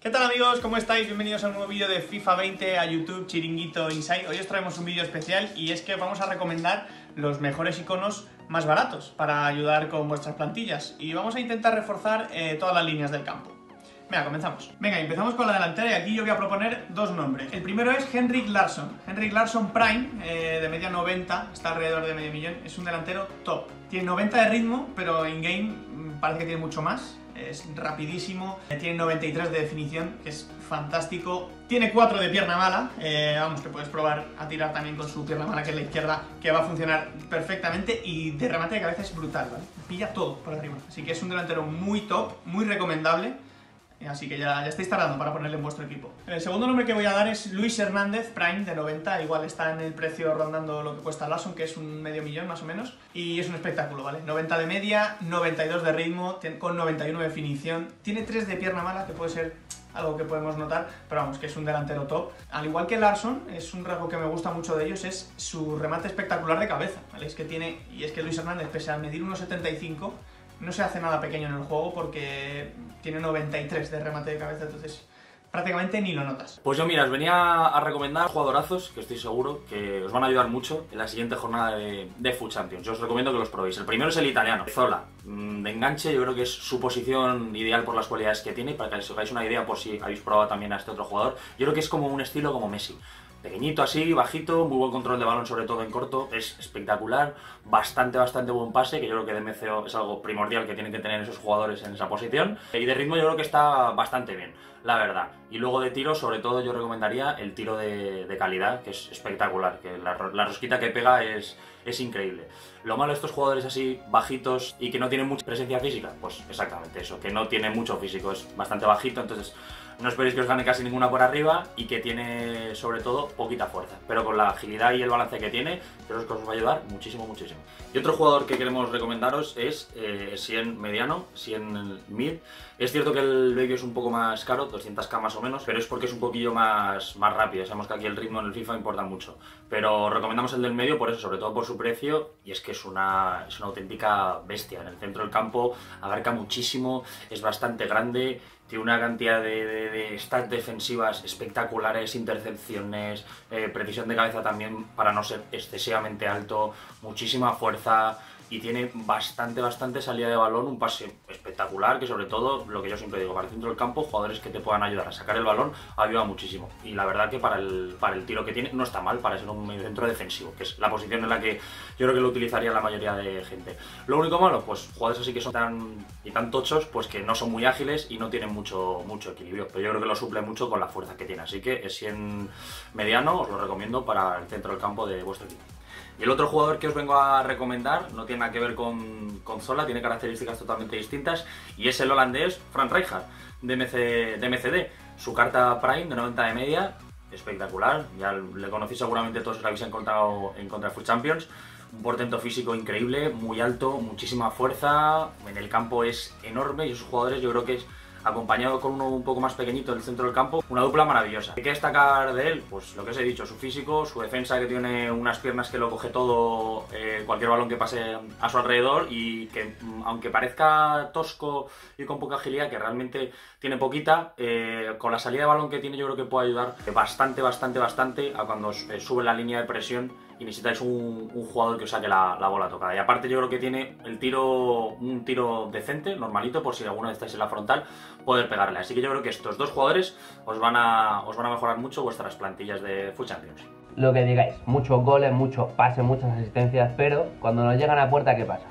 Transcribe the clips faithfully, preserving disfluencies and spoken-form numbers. ¿Qué tal amigos? ¿Cómo estáis? Bienvenidos a un nuevo vídeo de FIFA veinte a YouTube, Chiringuito Inside. Hoy os traemos un vídeo especial y es que vamos a recomendar los mejores iconos más baratos para ayudar con vuestras plantillas y vamos a intentar reforzar eh, todas las líneas del campo. Venga, comenzamos. Venga, empezamos con la delantera y aquí yo voy a proponer dos nombres. El primero es Henrik Larsson. Henrik Larsson Prime, eh, de media noventa, está alrededor de medio millón, es un delantero top. Tiene noventa de ritmo, pero in-game parece que tiene mucho más. Es rapidísimo, tiene noventa y tres de definición, que es fantástico. Tiene cuatro de pierna mala, eh, vamos, que puedes probar a tirar también con su pierna mala, que es la izquierda, que va a funcionar perfectamente. Y de remate de cabeza es brutal, ¿vale? Pilla todo por arriba. Así que es un delantero muy top, muy recomendable. Así que ya, ya estáis tardando para ponerle en vuestro equipo. El segundo nombre que voy a dar es Luis Hernández, Prime, de noventa. Igual está en el precio rondando lo que cuesta Larsson, que es un medio millón más o menos. Y es un espectáculo, ¿vale? noventa de media, noventa y dos de ritmo, con noventa y uno de definición. Tiene tres de pierna mala, que puede ser algo que podemos notar, pero vamos, que es un delantero top. Al igual que Larsson, es un rasgo que me gusta mucho de ellos, es su remate espectacular de cabeza, ¿vale? Es que tiene, y es que Luis Hernández, pese a medir uno setenta y cinco, no se hace nada pequeño en el juego porque tiene noventa y tres de remate de cabeza, entonces prácticamente ni lo notas. Pues yo, mira, os venía a recomendar jugadorazos que estoy seguro que os van a ayudar mucho en la siguiente jornada de, de FUT Champions. Yo os recomiendo que los probéis. El primero es el italiano, Zola. De enganche, yo creo que es su posición ideal por las cualidades que tiene, para que os hagáis una idea por si habéis probado también a este otro jugador. Yo creo que es como un estilo como Messi. Pequeñito así, bajito, muy buen control de balón, sobre todo en corto, es espectacular, bastante, bastante buen pase, que yo creo que de M C O es algo primordial que tienen que tener esos jugadores en esa posición. Y de ritmo yo creo que está bastante bien, la verdad. Y luego de tiro, sobre todo, yo recomendaría el tiro de, de calidad, que es espectacular, que la, la rosquita que pega es, es increíble. Lo malo de estos jugadores así, bajitos y que no tienen mucha presencia física, pues exactamente eso, que no tiene mucho físico, es bastante bajito, entonces no esperéis que os gane casi ninguna por arriba y que tiene, sobre todo, poquita fuerza. Pero con la agilidad y el balance que tiene, creo que os va a ayudar muchísimo, muchísimo. Y otro jugador que queremos recomendaros es eh, cien mediano, cien mid. Es cierto que el baby es un poco más caro, doscientos K más o menos, pero es porque es un poquillo más, más rápido. Sabemos que aquí el ritmo en el FIFA importa mucho. Pero recomendamos el del medio por eso, sobre todo por su precio. Y es que es una, es una auténtica bestia. En el centro del campo abarca muchísimo, es bastante grande. Tiene una cantidad de, de, de stats defensivas espectaculares, intercepciones, eh, precisión de cabeza también para no ser excesivamente alto, muchísima fuerza y tiene bastante, bastante salida de balón, un pase espectacular que sobre todo, lo que yo siempre digo, para el centro del campo, jugadores que te puedan ayudar a sacar el balón, ayuda muchísimo. Y la verdad que para el, para el tiro que tiene no está mal para ser un medio centro defensivo, que es la posición en la que yo creo que lo utilizaría la mayoría de gente. Lo único malo, pues jugadores así que son tan y tan tochos, pues que no son muy ágiles y no tienen mucho, mucho equilibrio, pero yo creo que lo suple mucho con la fuerza que tiene, así que es cien mediano, os lo recomiendo para el centro del campo de vuestro equipo. Y el otro jugador que os vengo a recomendar no tiene nada que ver con, con Zola, tiene características totalmente distintas y es el holandés Frank Rijkaard de, M C, de M C D. Su carta Prime de noventa de media, espectacular, ya le conocéis seguramente, todos os la habéis encontrado en contra de FUT Champions. Un portento físico increíble, muy alto, muchísima fuerza, en el campo es enorme y esos jugadores yo creo que es, acompañado con uno un poco más pequeñito en el centro del campo, una dupla maravillosa. ¿Qué destacar de él? Pues lo que os he dicho, su físico, su defensa que tiene unas piernas que lo coge todo, eh, cualquier balón que pase a su alrededor y que aunque parezca tosco y con poca agilidad, que realmente tiene poquita, eh, con la salida de balón que tiene yo creo que puede ayudar bastante, bastante, bastante a cuando sube la línea de presión y necesitáis un, un jugador que os saque la, la bola tocada. Y aparte yo creo que tiene el tiro, un tiro decente, normalito, por si alguno estáis en la frontal, poder pegarle. Así que yo creo que estos dos jugadores os van a, os van a mejorar mucho vuestras plantillas de FUT Champions. Lo que digáis, muchos goles, muchos pases, muchas asistencias, pero cuando nos llegan a puerta, ¿qué pasa?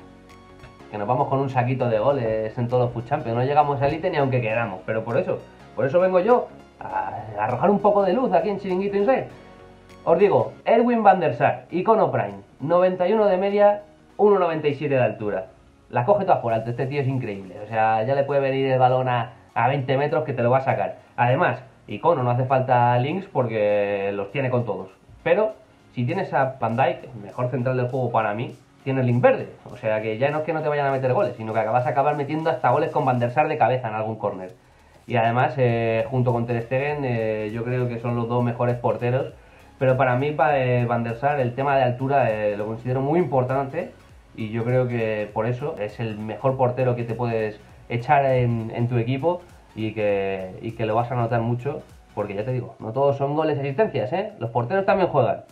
Que nos vamos con un saquito de goles en todos los FUT Champions, no llegamos al ítem ni aunque quedamos, pero por eso, por eso vengo yo a arrojar un poco de luz aquí en Chiringuito Inside. Os digo, Erwin Van der Sar, icono Prime, noventa y uno de media, uno noventa y siete de altura. La coge todas por alto, este tío es increíble. O sea, ya le puede venir el balón a, a veinte metros que te lo va a sacar. Además, icono, no hace falta links porque los tiene con todos. Pero si tienes a Van Dijk, mejor central del juego para mí, tienes link verde. O sea, que ya no es que no te vayan a meter goles, sino que vas a acabar metiendo hasta goles con Van der Sar de cabeza en algún córner. Y además, eh, junto con Ter Stegen, eh, yo creo que son los dos mejores porteros. Pero para mí, para eh, Van der Sar, el tema de altura eh, lo considero muy importante y yo creo que por eso es el mejor portero que te puedes echar en, en tu equipo y que, y que lo vas a notar mucho, porque ya te digo, no todos son goles y asistencias, ¿eh? Los porteros también juegan.